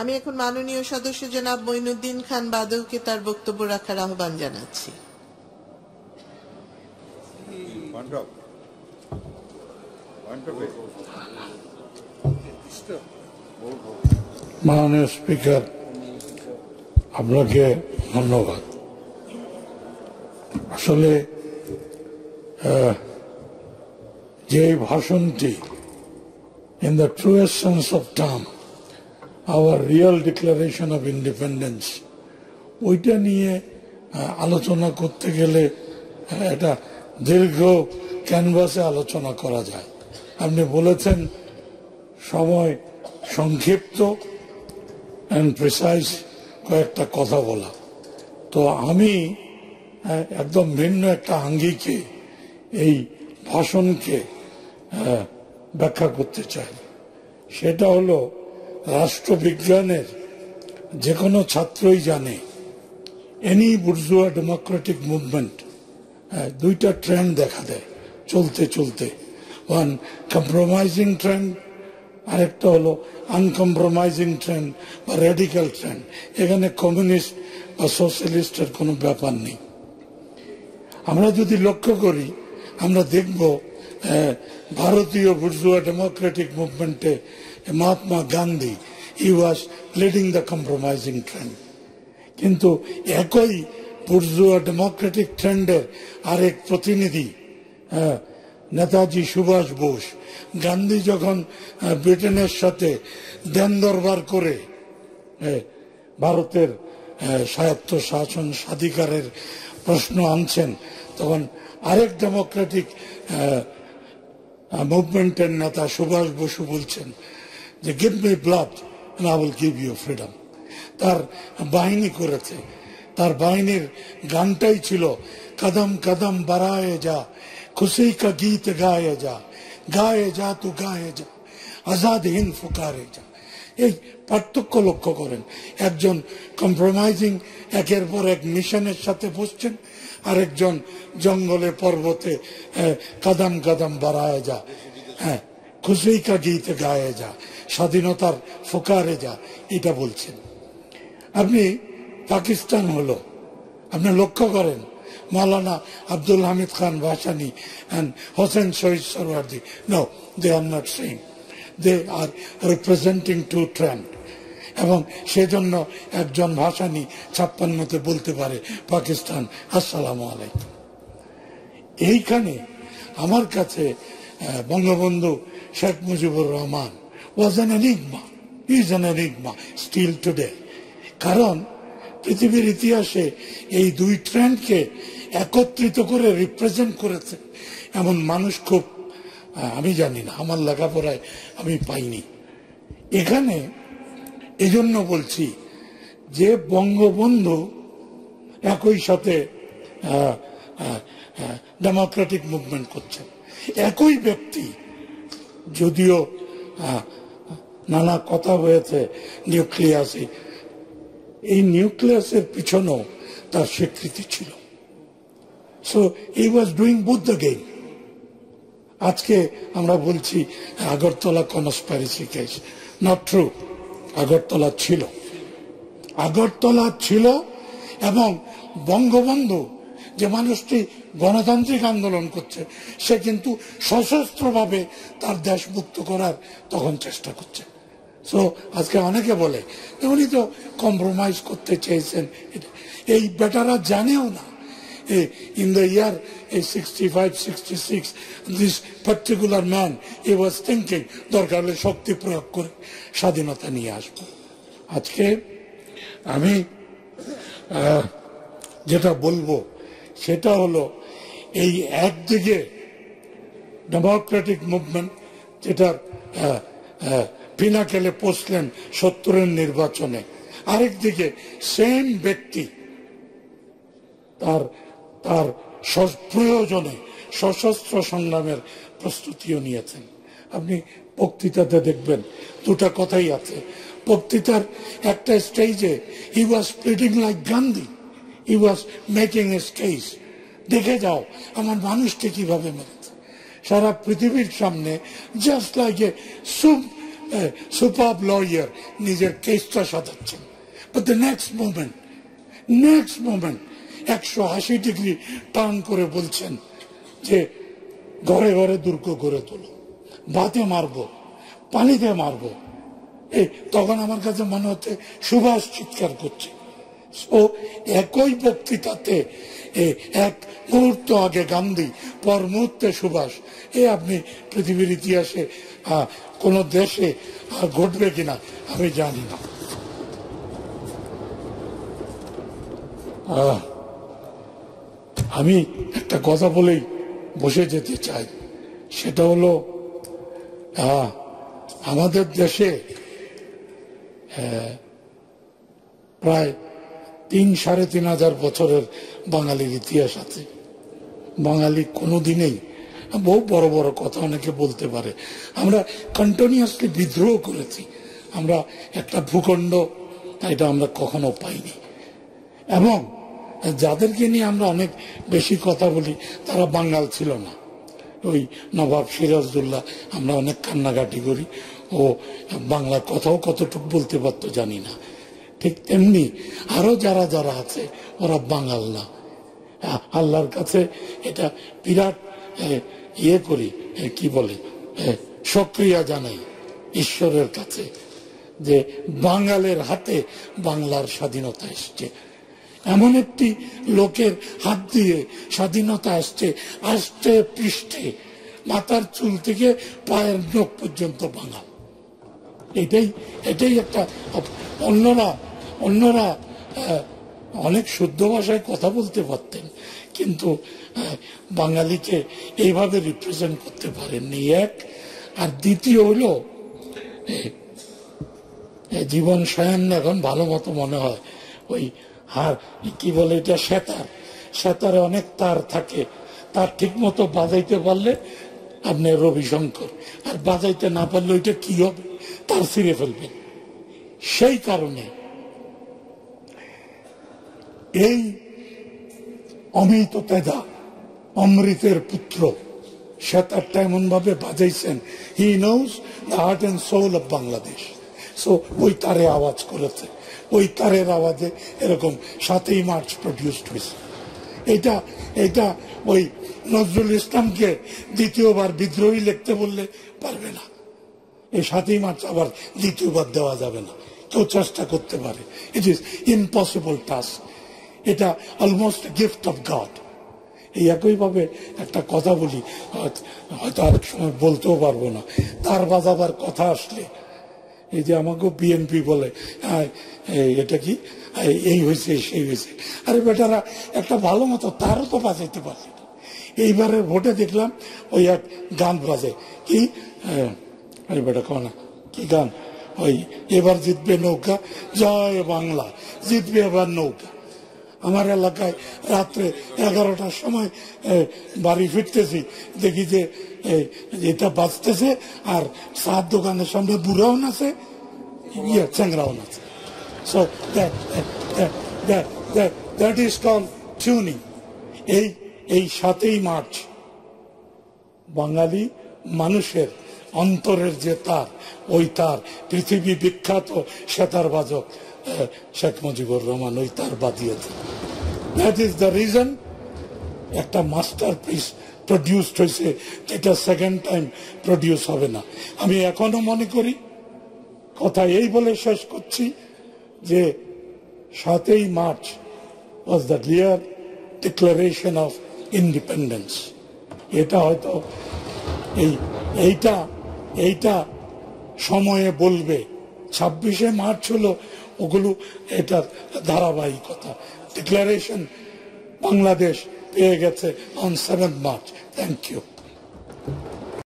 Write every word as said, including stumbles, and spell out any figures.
আমি এখন মাননীয় সদস্য জনাব মঈনুদ্দিন খান বাদুকে তার বক্তব্য রাখার আহ্বান জানাচ্ছি। মাননীয় স্পিকার, আপনাকে ধন্যবাদ। আসলে যে ভাষণটি in the truest sense of term our real declaration of independence, ওইটা নিয়ে আলোচনা করতে গেলে এটা দীর্ঘ ক্যানভাসে আলোচনা করা যায়। আপনি বলেছেন সময় সংক্ষিপ্ত and precise কয়েকটা কথা বলা, তো আমি একদম ভিন্ন একটা আঙ্গিকে এই ভাষণকে ব্যাখ্যা করতে চাই। সেটা হলো রাষ্ট্রবিজ্ঞানের যে কোনো ছাত্রই জানে এনি বুর্জুয়া ডেমোক্রেটিক মুভমেন্ট দুইটা ট্রেন্ড দেখা দেয় চলতে চলতে, ওয়ান কম্প্রোমাইজিং ট্রেন্ড, আরেকটা হলো আনকম্প্রোমাইজিং ট্রেন্ড বা রেডিক্যাল ট্রেন্ড। এখানে কমিউনিস্ট বা সোশ্যালিস্টের কোনো ব্যাপার নেই। আমরা যদি লক্ষ্য করি আমরা দেখব ভারতীয় বুর্জুয়া ডেমোক্রেটিক মুভমেন্টে Mahatma Gandhi he was leading the compromising trend, কিন্তু একই বুর্জুয়া ডেমোক্রেটিক ট্রেন্ডের আরেক প্রতিনিধি নেতাজি সুভাষ বোস। গান্ধী যখন ব্রিটেনের সাথে দেন দরবার করে ভারতের স্বায়ত্ত শাসন স্বাধিকারের প্রশ্ন আনছেন, তখন আরেক ডেমোক্রেটিক মুভমেন্টের নেতা সুভাষ বসু বলছেন যে give me blood and I will give you freedom. তার বাহিনী করেছে, তার বাহিনীর গানটাই ছিল কদম কদম বাড়ায়ে যা, খুশি কা গীত গায়ে যা, গায়ে যা তু গায়ে যা, আজাদ হিন্দ ফুকারে যা। এই পার্থক্য লক্ষ্য করেন, একজন কম্প্রোমাইজিং একের পর এক মিশনের সাথে বসছেন, আরেকজন জঙ্গলে পর্বতে কাদাম কাদাম বাড়ায় যা, হ্যাঁ খুশি কা গীত গায়ে যা, স্বাধীনতার ফোকারে যা, এটা বলছেন। আপনি পাকিস্তান হলো, আপনি লক্ষ্য করেন Maulana Abdul Hamid Khan Bhashani and Hossain Shaheed Suhrawardy, no they are not saying, they are representing two trend. এবং সেজন্য একজন ভাসানী ছাপ্পান্নতে বলতে পারে পাকিস্তান আসসালামু আলাইকুম। এইখানে আমার কাছে Bangabandhu Sheikh Mujibur Rahman was an enigma, is an enigma still today, কারণ পৃথিবীর ইতিহাসে এই দুই ট্রেন্ডকে একত্রিত করে রিপ্রেজেন্ট করেছে এমন মানুষ খুব, আমি জানি না, আমার লেখাপড়ায় আমি পাইনি। এখানে এজন্য বলছি যে বঙ্গবন্ধু একই সাথে ডেমোক্রেটিক মুভমেন্ট করছেন, একই ব্যক্তি, যদিও নানা কথা হয়েছে নিউক্লিয়াসে, এই নিউক্লিয়াসের পিছনেও তার স্বীকৃতি ছিল। So he was doing both the game. আজকে আমরা বলছি Agartala conspiracy case, not true, Agartala ছিল, আগরতলা ছিল। এবং বঙ্গবন্ধু যে মানুষটি গণতান্ত্রিক আন্দোলন করছে সে কিন্তু সশস্ত্রভাবে তার দেশ মুক্ত করার তখন চেষ্টা করছে। সো আজকে অনেকে বলে উনি তো কম্প্রোমাইজ করতে চেয়েছেন, এই বেটারা জানেও না in the year sixty-five sixty-six this particular man he was thinking দরকার হলে শক্তি প্রয়োগ করে স্বাধীনতা নিয়ে আসবো। আজকে আমি যেটা বলবো সেটা হলো এই একদিকে ডেমোক্রেটিক মুভমেন্ট যেটা পিনাকেলে পৌঁছলেন সত্তরের নির্বাচনে, আরেকদিকে সেম ব্যক্তি তার তার প্রয়োজনে সশস্ত্র সংগ্রামের প্রস্তুতিও নিয়েছেন। আপনি বক্তৃতাতে দেখবেন দুটা কথাই আছে, বক্তৃতার একটা স্টেজে he was pleading like Gandhi, he was making his case, দেখে যাও আমার মানুষকে কিভাবে মেরেছে সারা পৃথিবীর সামনে, জাস্ট লাইক এ সুপ a superb lawyer, nijer case-ta shadachen. But the next moment, next moment, one hundred eighty degree turn kore bolchen je ghore ghore durgo gore tolo, bate marbo, panite marbo. এই তখন আমার কাছে মনে হচ্ছে সুভাষ চিৎকার করছে। ও একই বক্তৃতাতে এক মুহূর্ত আগে গান্ধী, পর মুহূর্তে সুভাষ, এ আপনি পৃথিবীর ইতিহাসে কোনো দেশে আর ঘটবে কিনা আমি জানি না। আমি একটা কথা বলেই বসে যেতে চাই, সেটা হলো আমাদের দেশে প্রায় তিন সাড়ে তিন হাজার বছরের বাঙালির ইতিহাস আছে। বাঙালি কোনোদিনেই বহু বড় বড় কথা অনেকে বলতে পারে, আমরা কন্টিনিউয়াসলি বিদ্রোহ করেছি, আমরা একটা ভূখণ্ড এটা আমরা কখনো পাইনি। এবং যাদেরকে নিয়ে আমরা অনেক বেশি কথা বলি তারা বাঙাল ছিল না। ওই নবাব সিরাজদৌল্লা আমরা অনেক কান্নাকাটি করি, ও বাংলা কথাও কতটুকু বলতে পারতো জানি না। ঠিক তেমনি আরো যারা যারা আছে ওরা বাঙাল না। আল্লাহর কাছে এটা বিরাট ইয়ে করি, কি বলে, সক্রিয়া জানাই ঈশ্বরের কাছে যে বাঙালের হাতে বাংলার স্বাধীনতা এসছে। এমন একটি লোকের হাত দিয়ে স্বাধীনতা আসছে, আষ্টে পৃষ্ঠে মাথার চুল থেকে পায়ের নখ পর্যন্ত বাঙাল। এটাই এটাই একটা অন্যরা অন্যরা অনেক শুদ্ধ ভাষায় কথা বলতে পারতেন, কিন্তু বাঙালিকে এইভাবে রিপ্রেজেন্ট করতে পারেননি। এক আর দ্বিতীয় হল জীবন সায়ন এখন ভালো মতো মনে হয় ওই আর কি বলে এটা সেতার, সেতারে অনেক তার থাকে, তার ঠিক মতো বাজাইতে পারলে আপনি রবিশঙ্কর, আর বাজাইতে না পারলে ওইটা কি হবে, তার ছিঁড়ে ফেলবেন। সেই কারণে এই অমৃত তেজা, অমৃতের পুত্র সেতারটা এমন ভাবে বাজাইছেন, he knows the heart and soul of Bangladesh. So ওই তারে আওয়াজ করেছে, ওই তারের আওয়াজে এরকম সাতই মার্চ প্রডিউসড হয়েছে। এটা এটা ওই নজরুল ইসলামকে দ্বিতীয়বার বিদ্রোহী লিখতে বললে পারবে না। এই সাতই মার্চ আবার দ্বিতীয়বার দেওয়া যাবে না, কেউ চেষ্টা করতে পারে, ইট ইজ ইম্পসিবল টাস্ক। এটা অলমোস্ট গিফট অফ গড। এই একইভাবে একটা কথা বলি, হয়তো আরেক সময় বলতেও পারবো না, তার বাজাবার কথা আসলে এই যে আমাকে বিএনপি বলে এটা কি এই হয়েছে সেই হয়েছে, আরে বেটারা একটা ভালো মতো তারও তো বাজাইতে পারছে। এইবারের ভোটে দেখলাম ওই এক গান বাজে, কি আরে বেটা কো না কি গান, ওই এবার জিতবে নৌকা, জয় বাংলা, জিতবে এবার নৌকা। আমার এলাকায় রাত্রে এগারোটার সময় বাড়ি ফিরতেছি, দেখি যে এটা বাজতেছে আর সাত দোকানের সামনে বুড়াও নাচে, ইয়ে চ্যাংরাও নাচে। So that that that that is call tuning. এই এই সাতই মার্চ বাঙালি মানুষের অন্তরের যে তার, ওই তার পৃথিবী বিখ্যাত সেতার বাজক শেখ মুজিবুর রহমান ওই তার বাদিয়েছে। দ্যাট ইজ দ্য রিজন একটা মাস্টার পিস প্রডিউসড হয়েছে, যেটা সেকেন্ড টাইম প্রডিউস হবে না। আমি এখনো মনে করি, কথা এই বলে শেষ করছি যে সাতই March was the clear declaration of independence. এটা হয়তো এই এইটা এইটা সময়ে বলবে। ছাব্বিশে মার্চ হলো ওগুলো, এটার ধারাবাহিকতা। ডিক্লারেশন বাংলাদেশ পেয়ে গেছে on seventh March. Thank you.